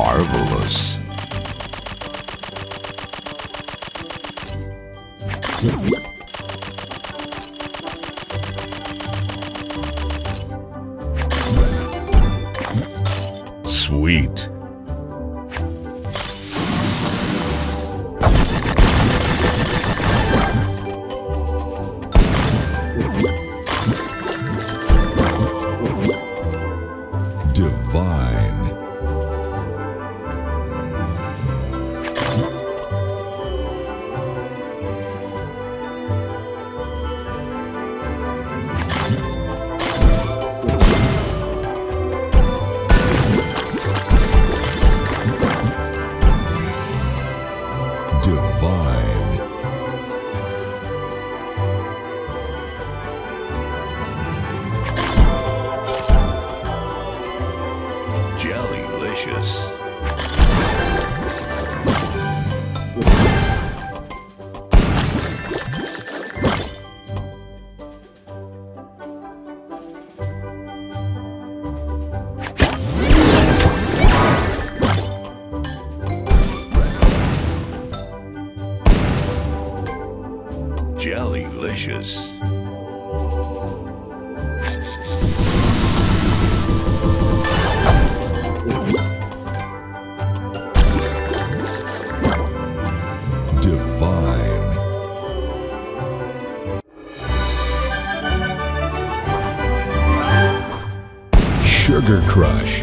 marvelous. Sweet. Divine. Jellylicious. Jellylicious. Divine. Sugar Crush.